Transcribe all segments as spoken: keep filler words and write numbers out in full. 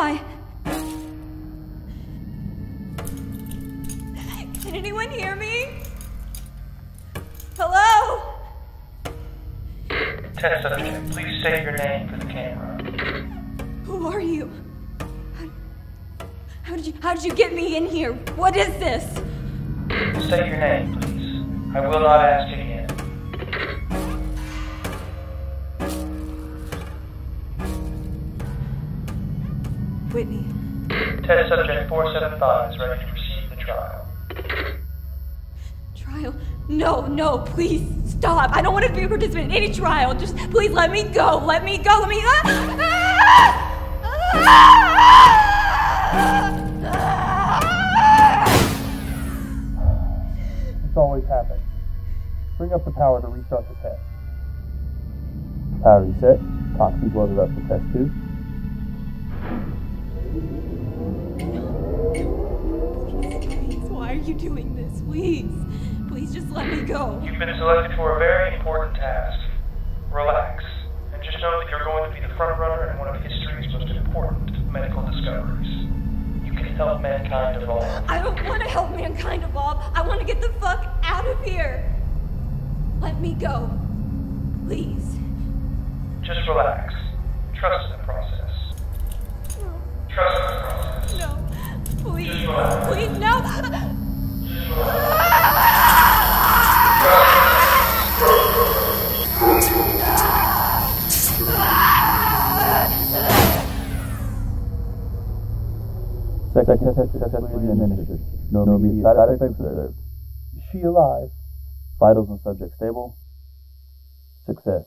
Why? Can anyone hear me? Hello? Test subject, please say your name for the camera. Who are you? How did you, how did you get me in here? What is this? Say your name, please. I will not ask you. Whitney. Test subject four seventy-five is ready to receive the trial. Trial? No, no, please stop. I don't want to be a participant in any trial. Just please let me go. Let me go. Let me. Ah! Ah! Ah! Ah! This always happens. Bring up the power to restart the test. Power reset. Toxins loaded up for test two. Why are you doing this? Please. Please just let me go. You've been selected for a very important task. Relax. And just know that you're going to be the front runner in one of history's most important medical discoveries. You can help mankind evolve. I don't want to help mankind evolve. I want to get the fuck out of here. Let me go. Please. Just relax. Trust in the process. Trust me. No. Please. Please, no. Second test successfully administered. No immediate side effects observed. Is she alive? Vitals and subject stable. Success.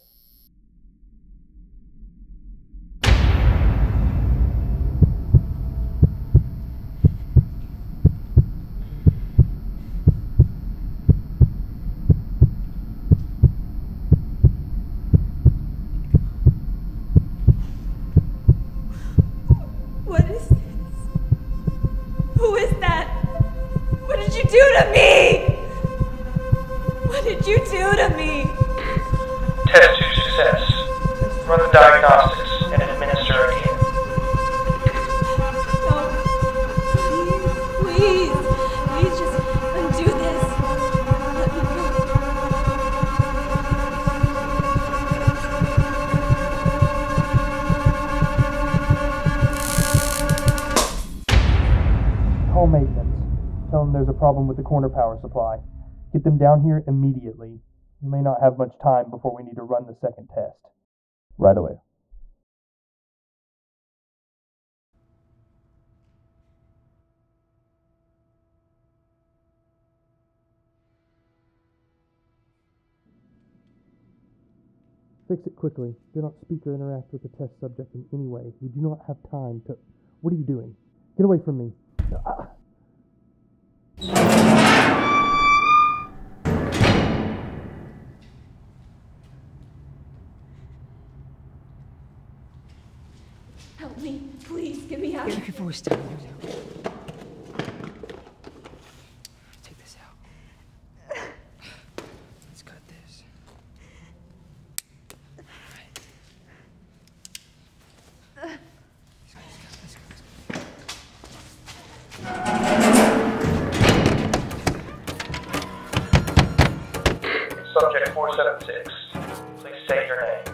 Corner power supply. Get them down here immediately. We may not have much time before we need to run the second test. Right away. Fix it quickly. Do not speak or interact with the test subject in any way. We do not have time to... What are you doing? Get away from me. Ah. Help me, please, get me out. Get your voice down. Take this out. Let's cut this. All right. Let's go, let's go, let's go. Let's go. Subject four seventy-six, please say your name.